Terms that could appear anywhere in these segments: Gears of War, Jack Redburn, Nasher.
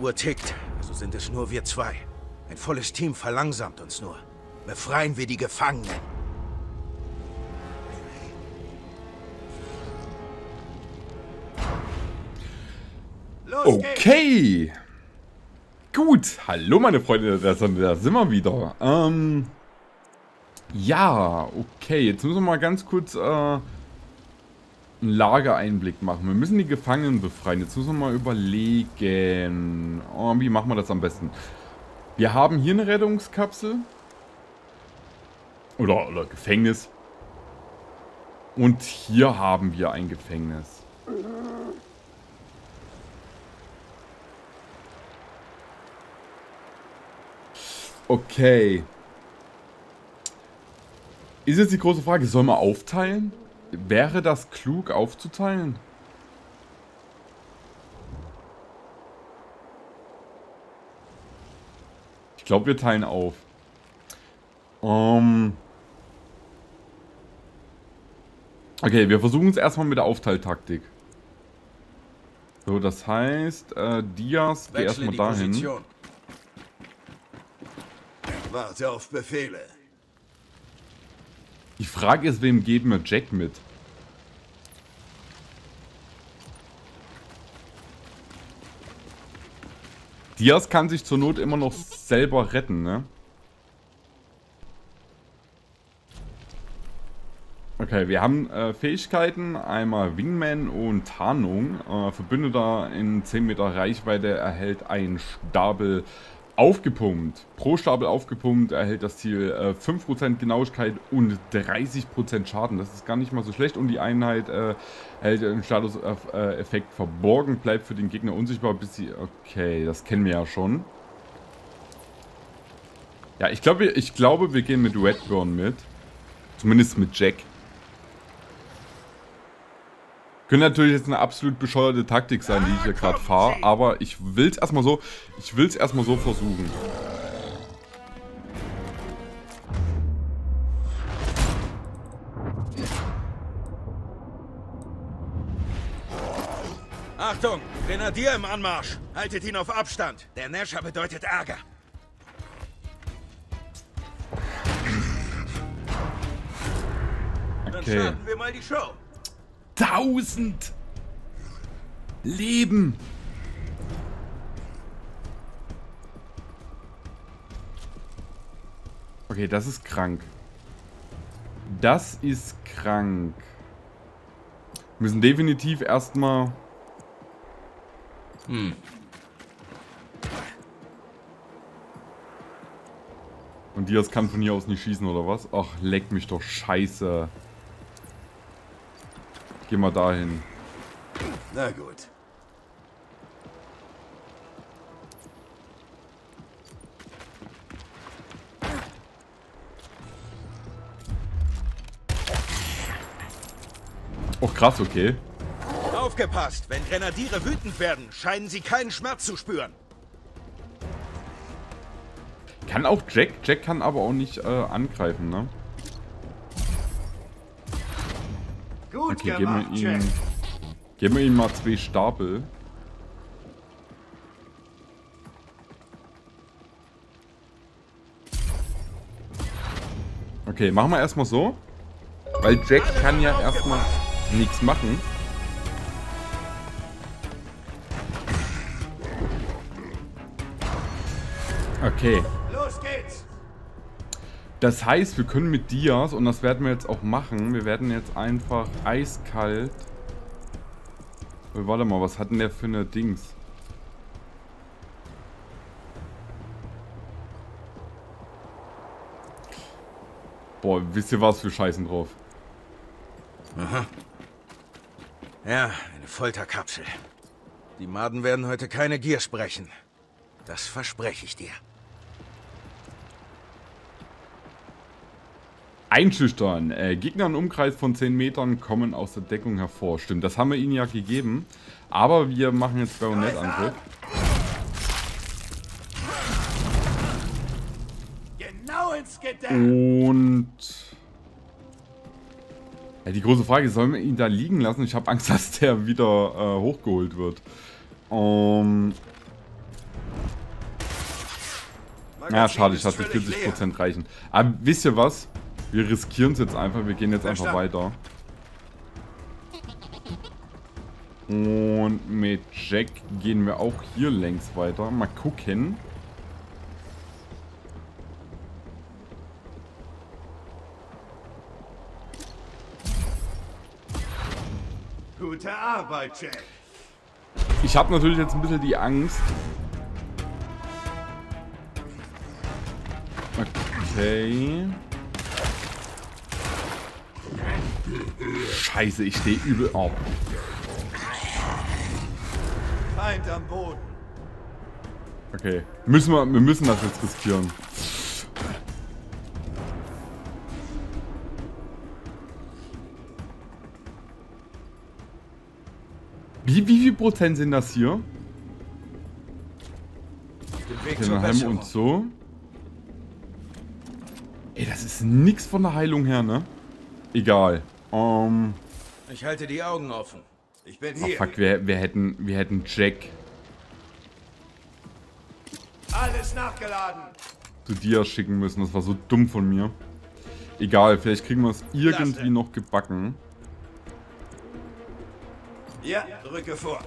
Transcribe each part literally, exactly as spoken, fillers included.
Uhr tickt, so sind es nur wir zwei. Ein volles Team verlangsamt uns nur. Befreien wir die Gefangenen. Okay. Gut. Hallo, meine Freunde der Sonne. Da sind wir wieder. Ähm, ja, okay. Jetzt müssen wir mal ganz kurz äh, einen Lagereinblick machen. Wir müssen die Gefangenen befreien. Jetzt müssen wir mal überlegen. Oh, wie machen wir das am besten? Wir haben hier eine Rettungskapsel. Oder, oder Gefängnis. Und hier haben wir ein Gefängnis. Okay. Ist jetzt die große Frage, soll man aufteilen? Wäre das klug, aufzuteilen? Ich glaube, wir teilen auf. Ähm okay, wir versuchen es erstmal mit der Aufteiltaktik. So, das heißt, äh, Diaz, geh erstmal dahin. Position. Warte auf Befehle. Die Frage ist, wem geben wir Jack mit? Diaz kann sich zur Not immer noch selber retten, ne? Okay, wir haben äh, Fähigkeiten, einmal Wingman und Tarnung. Äh, Verbündeter in zehn Meter Reichweite erhält einen Stapel aufgepumpt. Pro Stapel aufgepumpt erhält das Ziel äh, fünf Prozent Genauigkeit und dreißig Prozent Schaden. Das ist gar nicht mal so schlecht. Und die Einheit äh, erhält den Status-Effekt verborgen, bleibt für den Gegner unsichtbar, bis sie... Okay, das kennen wir ja schon. Ja, ich glaube, ich glaube, wir gehen mit Redburn mit. Zumindest mit Jack. Könnte natürlich jetzt eine absolut bescheuerte Taktik sein, die ich hier gerade fahre, aber ich will es erstmal so, ich will es erstmal so versuchen. Achtung, Grenadier im Anmarsch. Haltet ihn auf Abstand. Der Nasher bedeutet Ärger. Okay. Dann starten wir mal die Show. Tausend Leben. Okay, das ist krank. Das ist krank. Wir müssen definitiv erstmal... Hm. Und Diaz kann von hier aus nicht schießen, oder was? Ach, leck mich doch scheiße. Geh mal dahin. Na gut. Oh krass, okay. Aufgepasst, wenn Grenadiere wütend werden, scheinen sie keinen Schmerz zu spüren. Kann auch Jack. Jack kann aber auch nicht äh, angreifen, ne? Okay, geben wir ihm, geben wir ihm mal zwei Stapel. Okay, machen wir erstmal so. Weil Jack kann ja erstmal nichts machen. Okay. Los geht's! Das heißt, wir können mit Diaz, und das werden wir jetzt auch machen, wir werden jetzt einfach eiskalt... Oh, warte mal, was hat denn der für eine Dings? Boah, wisst ihr was, wir scheißen drauf. Aha. Ja, eine Folterkapsel. Die Maden werden heute keine Gier sprechen. Das verspreche ich dir. Einschüchtern. Äh, Gegner im Umkreis von zehn Metern kommen aus der Deckung hervor. Stimmt, das haben wir ihnen ja gegeben. Aber wir machen jetzt Bayonettangriff. Genau ins Gedeck. Und... Ja, die große Frage ist, sollen wir ihn da liegen lassen? Ich habe Angst, dass der wieder äh, hochgeholt wird. Ähm... Um Ja, schade, ich hatte vierzig Prozent reichen. Aber wisst ihr was? Wir riskieren es jetzt einfach. Wir gehen jetzt einfach weiter. Und mit Jack gehen wir auch hier längs weiter. Mal gucken. Gute Arbeit, Jack. Ich habe natürlich jetzt ein bisschen die Angst. Okay. Scheiße, ich stehe übel auf. Feind am Boden. Okay, müssen wir, wir müssen das jetzt riskieren. Wie, wie viel Prozent sind das hier? Okay, dann haben wir uns so. Ey, das ist nix von der Heilung her, ne? Egal. Um. Ich halte die Augen offen. Ich bin hier. Oh fuck, wir, wir hätten, wir hätten Jack. Alles nachgeladen. Zu dir schicken müssen. Das war so dumm von mir. Egal, vielleicht kriegen wir es irgendwie noch gebacken. Ja, rücke vor.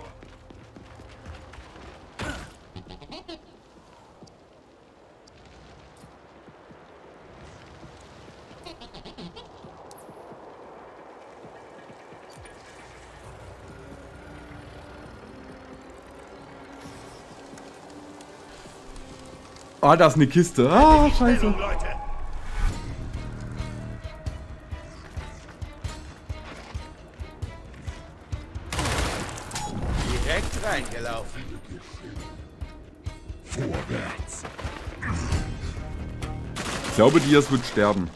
Ah, da ist eine Kiste. Ah, scheiße. Direkt reingelaufen. Vorwärts. Ich glaube, Diaz wird sterben.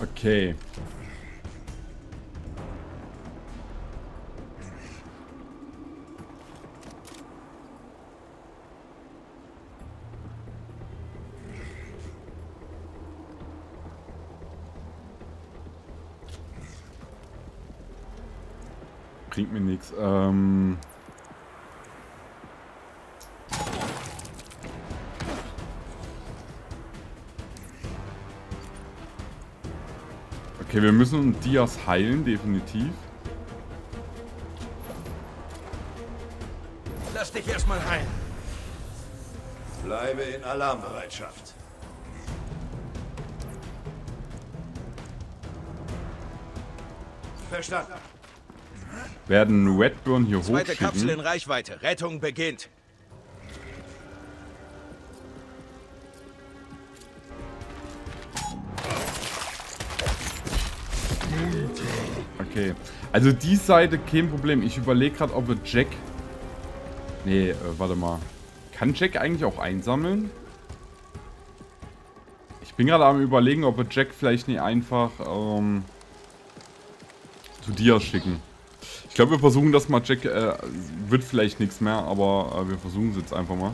Okay. Bringt mir nichts. Ähm Okay, wir müssen um Diaz heilen, definitiv. Lass dich erstmal heilen. Bleibe in Alarmbereitschaft. Verstanden. Werden Redburn hier hochschicken. Zweite Kapsel in Reichweite. Rettung beginnt. Okay, also die Seite kein Problem. Ich überlege gerade, ob wir Jack... Nee, äh, warte mal. Kann Jack eigentlich auch einsammeln? Ich bin gerade am Überlegen, ob wir Jack vielleicht nicht einfach ähm, zu dir schicken. Ich glaube, wir versuchen das mal. Jack äh, wird vielleicht nichts mehr, aber äh, wir versuchen es jetzt einfach mal.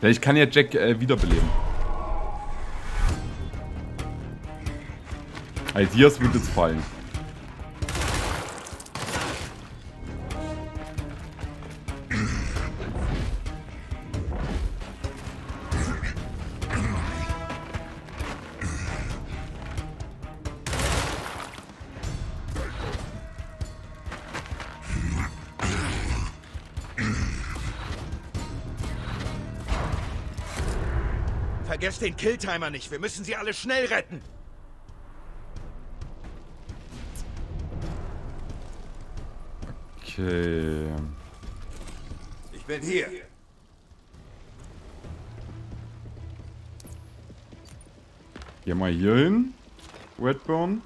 Vielleicht kann ja Jack äh, wiederbeleben. Diaz wird jetzt fallen. Vergesst den Killtimer nicht. Wir müssen sie alle schnell retten. Okay. Ich bin hier. Geh mal hier hin, Redburn.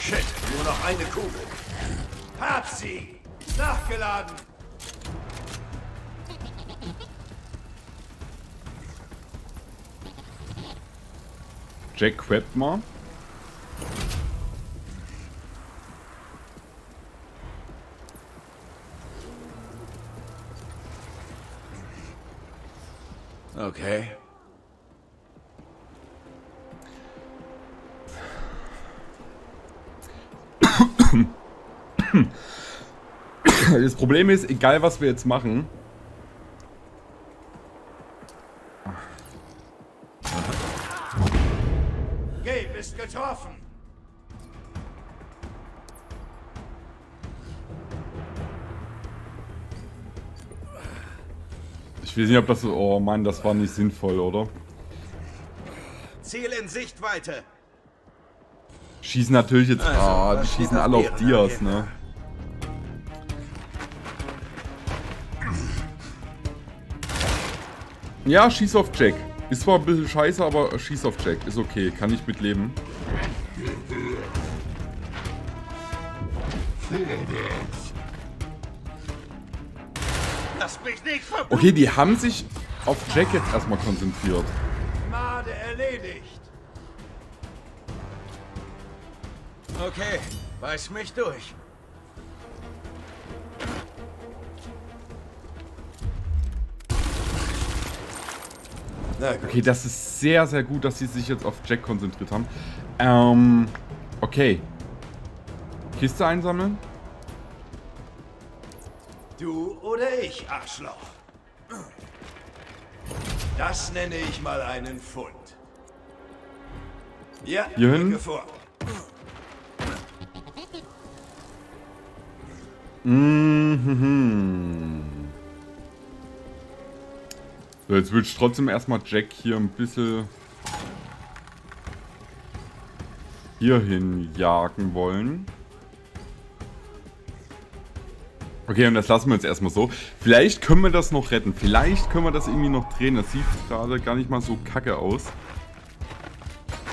Shit, nur noch eine Kugel. Hab sie! Nachgeladen! Jack Redburn. Okay. Das Problem ist, egal was wir jetzt machen. Gabe ist getroffen. Ich weiß nicht, ob das so. Oh Mann, das war nicht sinnvoll, oder? Ziel in Sichtweite. Schießen natürlich jetzt. Ah, also, oh, die schießen alle auf Dias, ne? Ja, schieß auf Jack. Ist zwar ein bisschen scheiße, aber schieß auf Jack. Ist okay, kann ich mitleben. Okay, die haben sich auf Jack jetzt erstmal konzentriert. Made erledigt. Okay, beiß mich durch. Okay, das ist sehr, sehr gut, dass sie sich jetzt auf Jack konzentriert haben. Ähm, okay. Kiste einsammeln? Du oder ich, Arschloch. Das nenne ich mal einen Fund. Ja, hier hin. Vor. Mhm. So, jetzt würde ich trotzdem erstmal Jack hier ein bisschen hierhin jagen wollen. Okay, und das lassen wir jetzt erstmal so. Vielleicht können wir das noch retten. Vielleicht können wir das irgendwie noch drehen. Das sieht gerade gar nicht mal so kacke aus.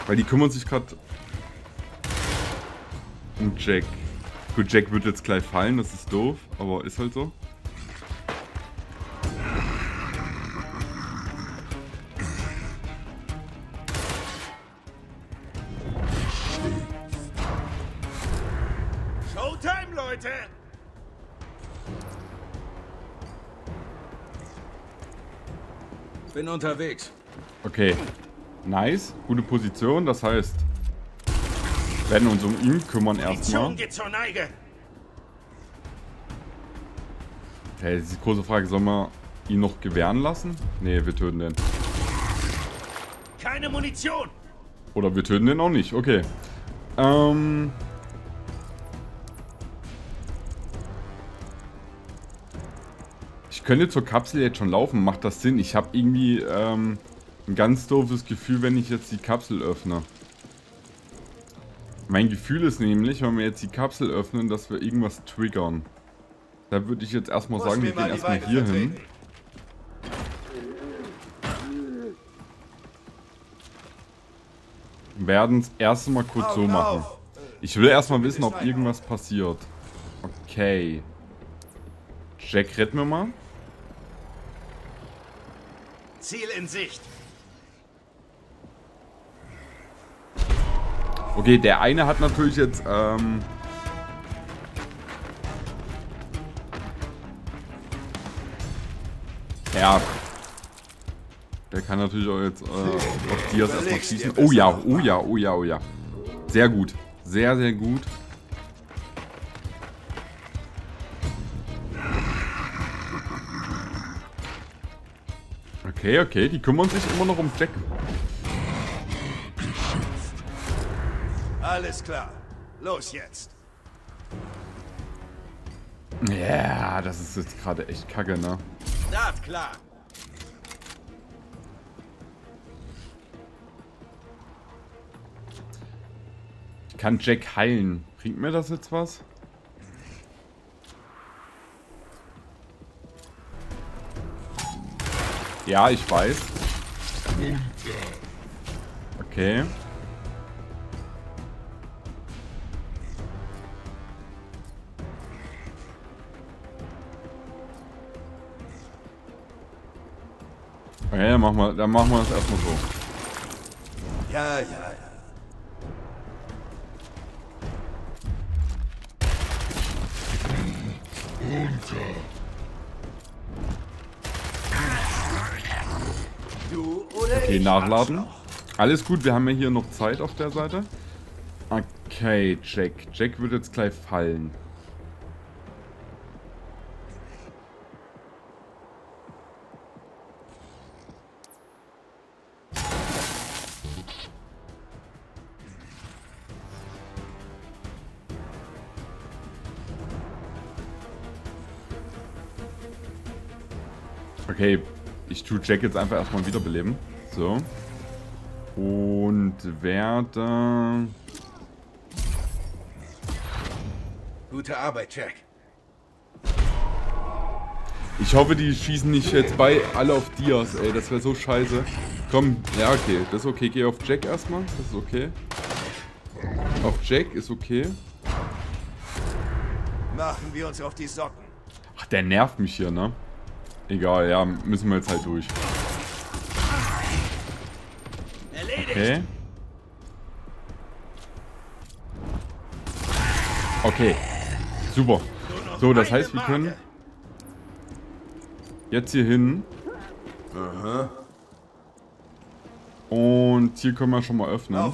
Weil die kümmern sich gerade um Jack. Gut, Jack wird jetzt gleich fallen. Das ist doof, aber ist halt so. Bin unterwegs. Okay. Nice. Gute Position. Das heißt, wir werden uns um ihn kümmern erstmal. Hey, das ist die große Frage. Sollen wir ihn noch gewähren lassen? Ne, wir töten den. Keine Munition! Oder wir töten den auch nicht. Okay. Ähm... Ich könnte zur Kapsel jetzt schon laufen, macht das Sinn? Ich habe irgendwie ähm, ein ganz doofes Gefühl, wenn ich jetzt die Kapsel öffne. Mein Gefühl ist nämlich, wenn wir jetzt die Kapsel öffnen, dass wir irgendwas triggern. Da würde ich jetzt erstmal sagen, wir gehen erstmal hier hin. Werden es erstmal kurz so machen. Ich will erstmal wissen, ob irgendwas passiert. Okay. Jack, retten wir mal. Ziel in Sicht. Okay, der eine hat natürlich jetzt ähm, ja, der kann natürlich auch jetzt äh, auf Dias erstmal schießen. Oh ja, oh ja, oh ja, oh ja. Sehr gut, sehr, sehr gut. Okay, okay, die kümmern sich immer noch um Jack. Alles klar, los jetzt. Ja, yeah, das ist jetzt gerade echt kacke, ne? Das klar. Ich kann Jack heilen. Bringt mir das jetzt was? Ja, ich weiß. Okay. Okay, dann machen wir, dann machen wir das erstmal so. Ja, ja, ja. Runter. Okay, nachladen. Alles gut, wir haben ja hier noch Zeit auf der Seite. Okay, Jack. Jack wird jetzt gleich fallen. Okay, ich tue Jack jetzt einfach erstmal wiederbeleben. So. Und werde... Gute Arbeit, Jack. Ich hoffe, die schießen nicht jetzt bei alle auf Diaz, ey. Das wäre so scheiße. Komm, ja, okay. Das ist okay. Geh auf Jack erstmal. Das ist okay. Auf Jack ist okay. Machen wir uns auf die Socken. Ach, der nervt mich hier, ne? Egal, ja, müssen wir jetzt halt durch. Okay. Okay. Super. So, das heißt, wir können jetzt hier hin. Und hier können wir schon mal öffnen.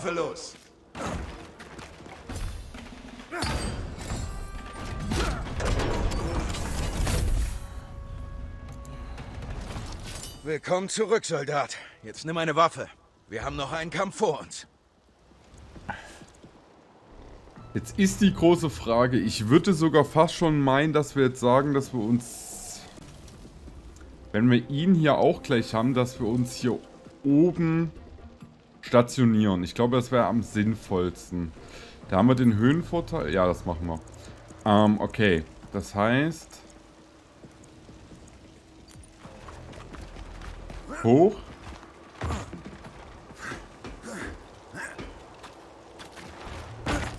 Willkommen zurück, Soldat. Jetzt nimm eine Waffe. Wir haben noch einen Kampf vor uns. Jetzt ist die große Frage. Ich würde sogar fast schon meinen, dass wir jetzt sagen, dass wir uns... Wenn wir ihn hier auch gleich haben, dass wir uns hier oben stationieren. Ich glaube, das wäre am sinnvollsten. Da haben wir den Höhenvorteil. Ja, das machen wir. Ähm, okay. Das heißt... Hoch.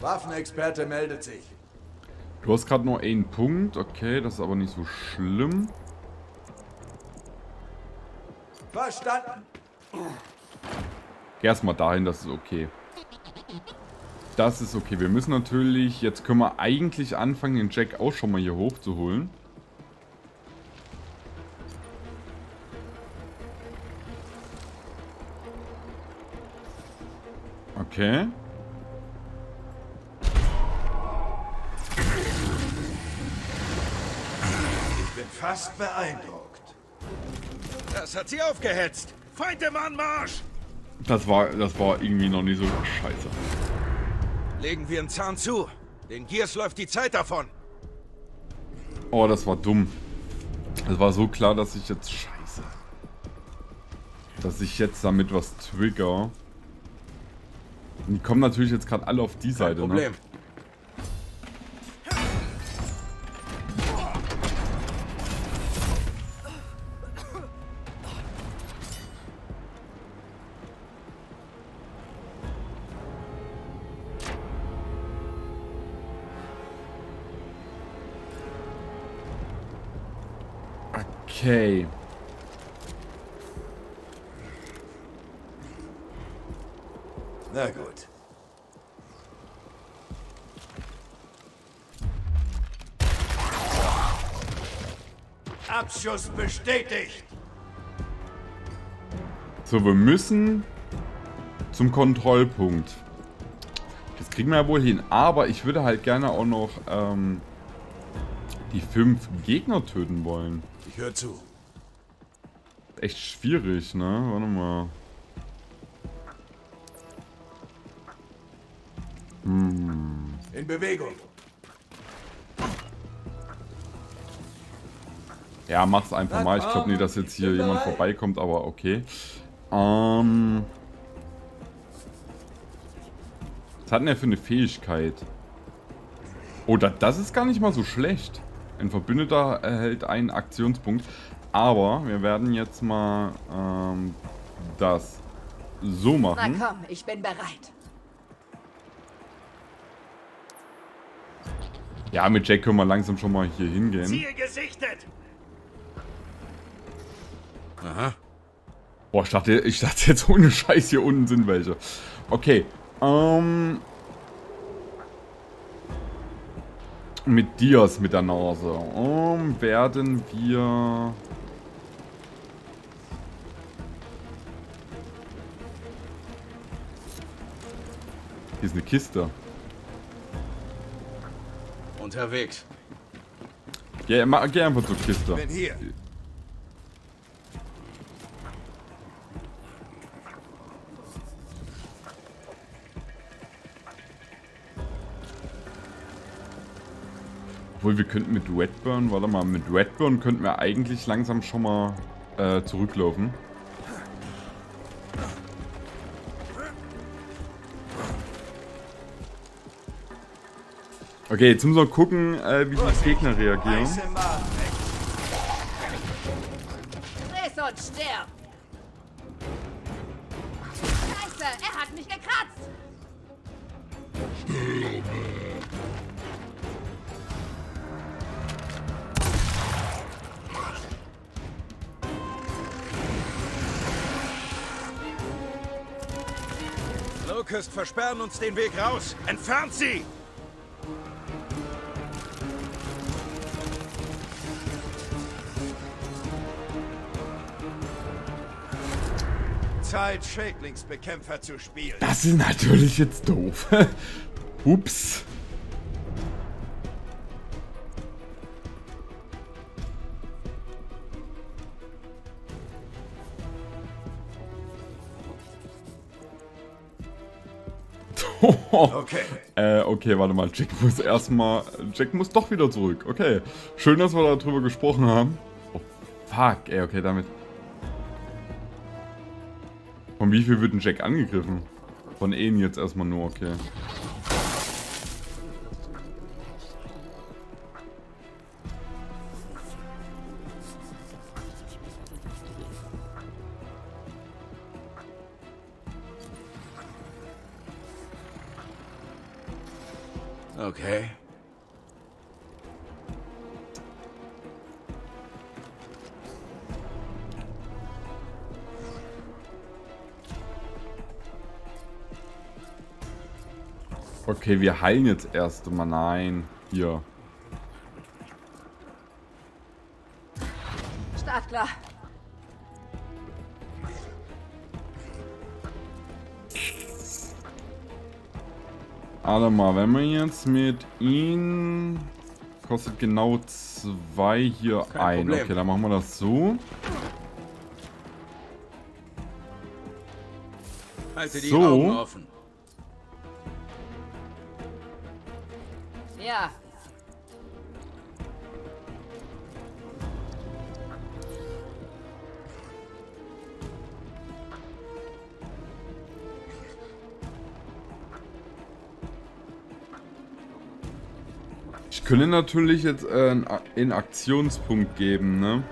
Waffenexperte meldet sich. Du hast gerade nur einen Punkt. Okay, das ist aber nicht so schlimm. Verstanden. Geh erstmal dahin, das ist okay. Das ist okay. Wir müssen natürlich... Jetzt können wir eigentlich anfangen, den Jack auch schon mal hier hochzuholen. Okay. Ich bin fast beeindruckt. Das hat sie aufgehetzt. Feind im Anmarsch! Das war, das war irgendwie noch nie so scheiße. Legen wir einen Zahn zu. Den Gears läuft die Zeit davon. Oh, das war dumm. Es war so klar, dass ich jetzt scheiße. Dass ich jetzt damit was trigger. Die kommen natürlich jetzt gerade alle auf die Seite, kein Problem, ne? Okay. Na gut. Abschuss bestätigt. So, wir müssen zum Kontrollpunkt. Das kriegen wir ja wohl hin. Aber ich würde halt gerne auch noch ähm, die fünf Gegner töten wollen. Ich höre zu. Echt schwierig, ne? Warte mal. Hm. In Bewegung. Ja, mach's einfach mal. Ich glaube nicht, dass jetzt hier jemand vorbeikommt, aber okay. Ähm. Was hat denn er für eine Fähigkeit? Oh, das ist gar nicht mal so schlecht. Ein Verbündeter erhält einen Aktionspunkt. Aber wir werden jetzt mal ähm, das so machen. Na komm, ich bin bereit. Ja, mit Jack können wir langsam schon mal hier hingehen. Ziel gesichtet. Aha. Boah, ich dachte, ich dachte jetzt ohne Scheiß, hier unten sind welche. Okay, ähm... Mit Diaz mit der Nase. Um, werden wir... Hier ist eine Kiste. Unterwegs. Geh, geh einfach zur Kiste. Bin hier. Obwohl, wir könnten mit Redburn, warte mal, mit Redburn könnten wir eigentlich langsam schon mal äh, zurücklaufen. Okay, jetzt müssen wir gucken, äh, wie die Gegner reagieren. Friss und sterb! Scheiße, er hat mich gekratzt! Locust versperren uns den Weg raus! Entfernt sie! Zeit, Schädlingsbekämpfer zu spielen. Das ist natürlich jetzt doof. Ups. Okay. Äh, okay, warte mal. Jack muss erstmal. Jack muss doch wieder zurück. Okay. Schön, dass wir darüber gesprochen haben. Oh, fuck. Ey, okay, damit. Von wie viel wird ein Jack angegriffen? Von Ehen jetzt erstmal nur, okay. Okay. Okay, wir heilen jetzt erst mal. Nein, hier. Start klar. Warte mal, wenn wir jetzt mit ihm... Kostet genau zwei hier ein. Problem. Okay, dann machen wir das so. Halte die so. Augen offen. Ja. Ich könnte natürlich jetzt äh, einen Aktionspunkt geben, ne?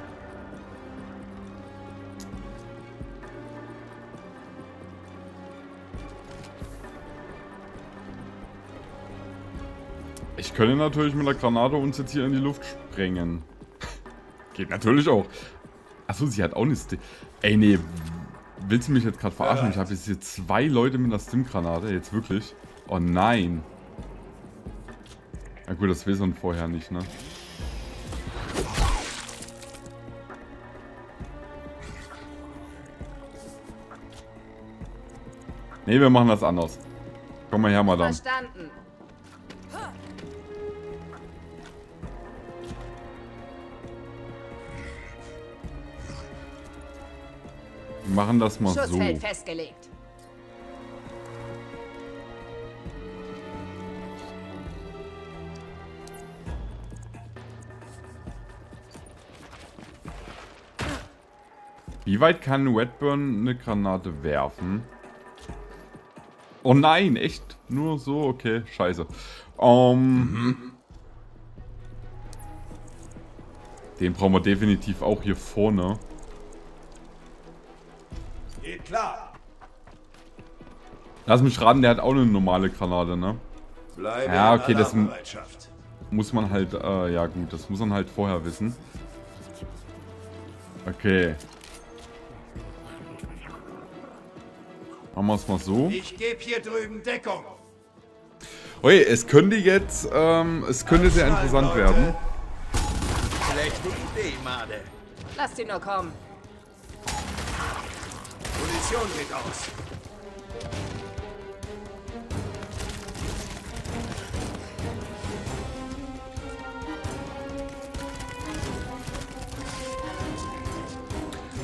Ich könnte natürlich mit der Granate uns jetzt hier in die Luft sprengen. Geht natürlich auch. Achso, sie hat auch eine Stim... Ey, nee. Willst du mich jetzt gerade verarschen? Ich habe jetzt hier zwei Leute mit einer Stim-Granate. Jetzt wirklich. Oh nein. Na gut, das wissen wir vorher nicht, ne? Ne, wir machen das anders. Komm mal her, Madame. Verstanden. Machen das mal so. Festgelegt. Wie weit kann Redburn eine Granate werfen? Oh nein, echt? Nur so? Okay, scheiße. Um, den brauchen wir definitiv auch hier vorne. Geht klar. Lass mich raten, der hat auch eine normale Granate, ne? Bleibe ja, okay, das muss man halt, äh, ja gut, das muss man halt vorher wissen. Okay. Machen wir es mal so. Ich gebe hier drüben Deckung. Okay, es könnte jetzt, ähm, es könnte sehr interessant werden. Schlechte Idee, Made. Lass ihn nur kommen. Munition geht aus.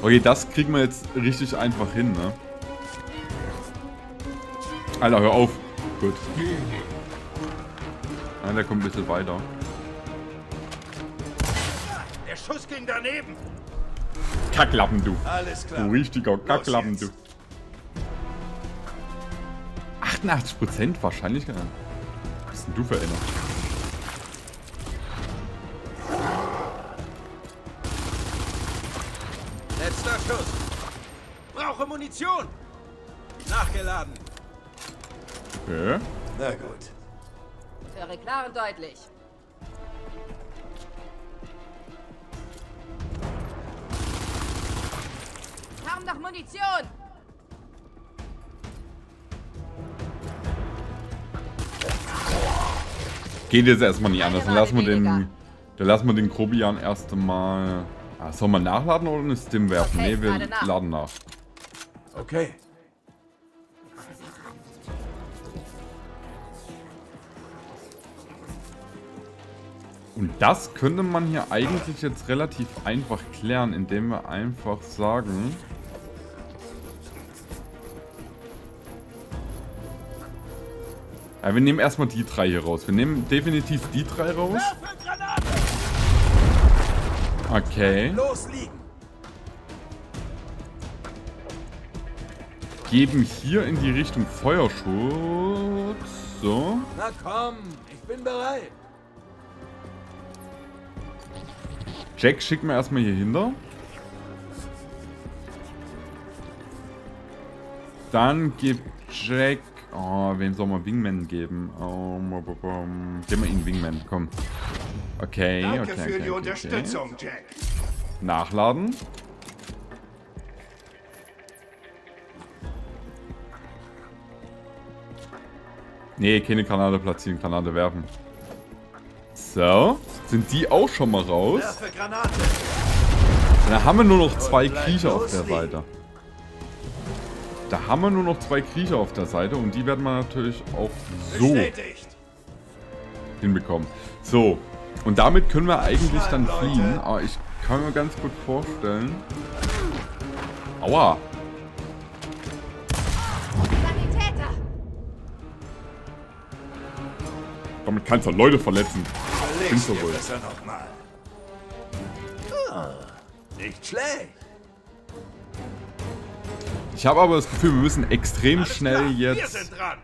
Okay, das kriegen wir jetzt richtig einfach hin, ne? Alter, hör auf. Gut. Nein, der kommt ein bisschen weiter. Der Schuss ging daneben. Kacklappen, du. Alles klar. Du richtiger Kacklappen, du. achtundachtzig Prozent Wahrscheinlichkeit. Was bist denn du für einer? Letzter Schuss. Brauche Munition. Nachgeladen. Okay. Na gut. Ich höre klar und deutlich. Kaum noch Munition. Geht jetzt erstmal nicht anders. Dann lassen wir den, dann lassen wir den Grobian erst einmal. Ah, soll man nachladen oder eine Stim werfen? Okay, ne, wir nach. laden nach. Okay. Und das könnte man hier eigentlich jetzt relativ einfach klären, indem wir einfach sagen... Ja, wir nehmen erstmal die drei hier raus. Wir nehmen definitiv die drei raus. Okay. Geben hier in die Richtung Feuerschutz. So. Na komm, ich bin bereit. Jack schicken wir erstmal hier hinter. Dann gibt Jack... Oh, wem soll man Wingman geben? Oh, geben wir ihn Wingman, komm. Okay, Danke okay, für okay, die okay, Unterstützung, okay. Jack. Nachladen. Nee, keine Granate platzieren, Granate werfen. So, sind die auch schon mal raus? Da haben wir nur noch zwei Kriecher auf der Seite. Da haben wir nur noch zwei Kriecher auf der Seite und die werden wir natürlich auch so hinbekommen. So, und damit können wir eigentlich dann fliehen. Aber ich kann mir ganz gut vorstellen. Aua! Damit kannst du Leute verletzen. Findest du wohl. Nicht schlecht. Ich habe aber das Gefühl, wir müssen extrem Alles schnell klar, jetzt. Wir sind dran.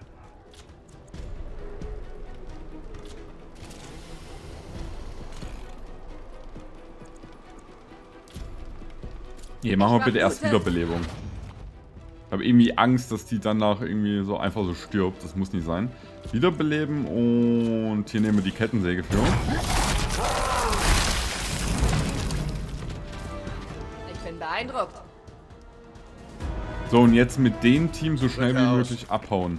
Hier, machen wir bitte erst Wiederbelebung. Ich habe irgendwie Angst, dass die danach irgendwie so einfach so stirbt. Das muss nicht sein. Wiederbeleben und hier nehmen wir die Kettensäge für. Ich bin beeindruckt. So, und jetzt mit dem Team so schnell wie möglich abhauen.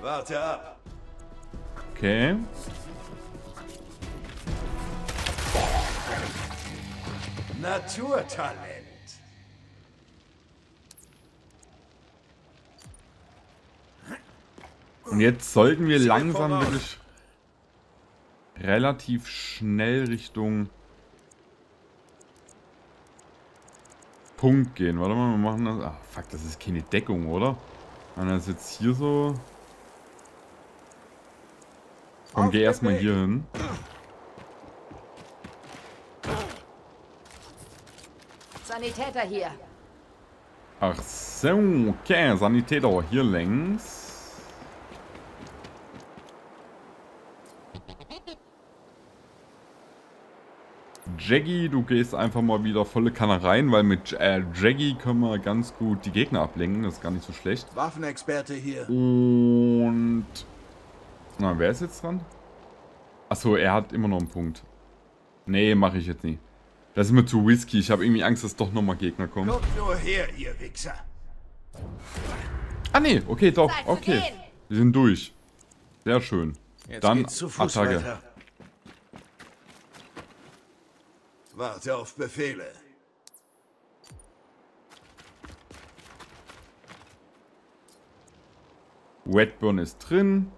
Warte ab. Okay. Naturtalent. Und jetzt sollten wir langsam wirklich relativ schnell Richtung Punkt gehen. Warte mal, wir machen das... Ach, fuck, das ist keine Deckung, oder? Wenn das jetzt hier so... Komm, geh erstmal hier hin. Sanitäter hier. Ach so, okay. Sanitäter hier längs. Jaggy, du gehst einfach mal wieder volle Kanne rein, weil mit äh, Jaggy können wir ganz gut die Gegner ablenken. Das ist gar nicht so schlecht. Waffenexperte hier. Und... Na, wer ist jetzt dran? Achso, er hat immer noch einen Punkt. Nee, mache ich jetzt nie. Das ist mir zu risky. Ich habe irgendwie Angst, dass doch nochmal Gegner kommen. Kommt nur her, ihr Wichser. Ah, nee. Okay, doch. Okay. Wir sind durch. Sehr schön. Jetzt Dann geht's zu Fuß Attacke. Weiter. Warte auf Befehle. Redburn ist drin.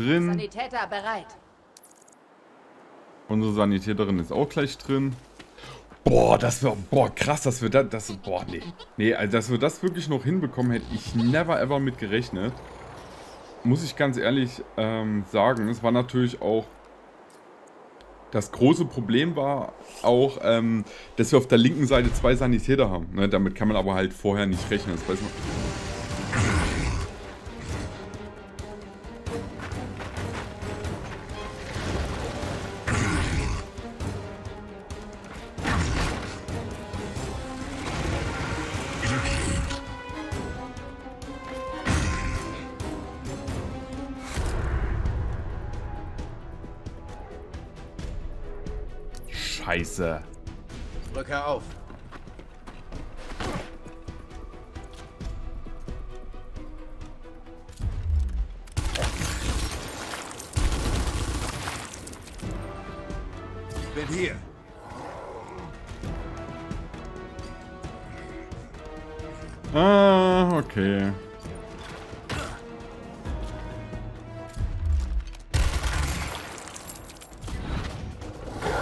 drin. Sanitäter bereit. Unsere Sanitäterin ist auch gleich drin. Boah, das wäre, boah, krass, dass wir das, das, boah, nee. Nee, also, dass wir das wirklich noch hinbekommen, hätte ich never ever mit gerechnet. Muss ich ganz ehrlich ähm, sagen, es war natürlich auch, das große Problem war auch, ähm, dass wir auf der linken Seite zwei Sanitäter haben. Ne, damit kann man aber halt vorher nicht rechnen, das weiß man. Scheiße. Brücke auf. Ich bin hier. Ah, okay.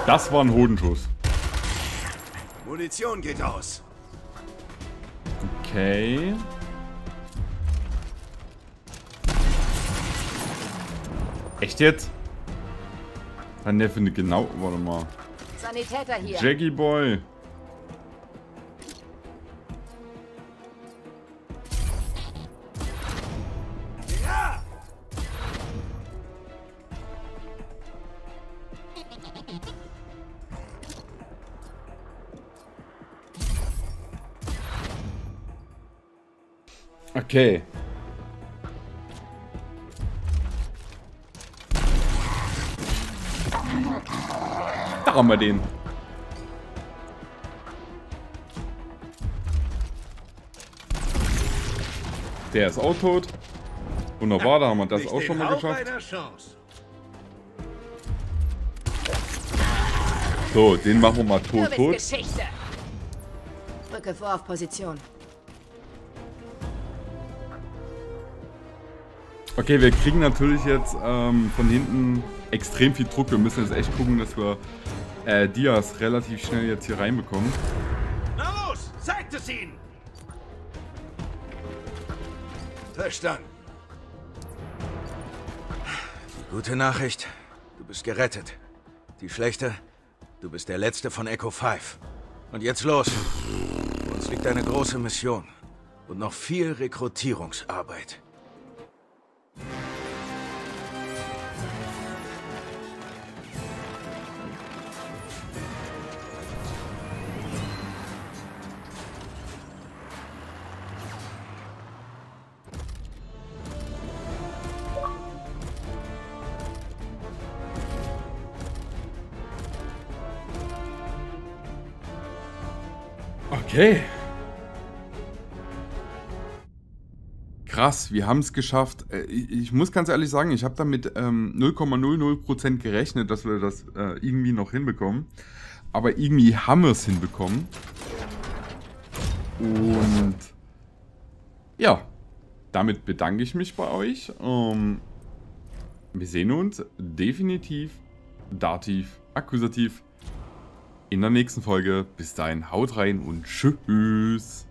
Das war ein Hodenschuss. Munition geht aus. Okay. Echt jetzt? Dann der findet genau. Warte mal. Sanitäter hier. Jackie Boy. Okay. Da haben wir den. Der ist auch tot. Wunderbar, da haben wir das auch schon mal geschafft. So, den machen wir mal tot, tot. Rücke vor auf Position. Okay, wir kriegen natürlich jetzt ähm, von hinten extrem viel Druck. Wir müssen jetzt echt gucken, dass wir äh, Diaz relativ schnell jetzt hier reinbekommen. Na los, zeigt es ihnen! Verstanden. Die gute Nachricht, du bist gerettet. Die schlechte, du bist der Letzte von Echo fünf. Und jetzt los. Uns liegt eine große Mission und noch viel Rekrutierungsarbeit. Okay. Krass, wir haben es geschafft. Ich muss ganz ehrlich sagen, ich habe damit ähm, null Komma null null Prozent gerechnet, dass wir das äh, irgendwie noch hinbekommen. Aber irgendwie haben wir es hinbekommen. Und ja, damit bedanke ich mich bei euch. Ähm, wir sehen uns definitiv, Dativ, Akkusativ in der nächsten Folge. Bis dahin, haut rein und tschüss.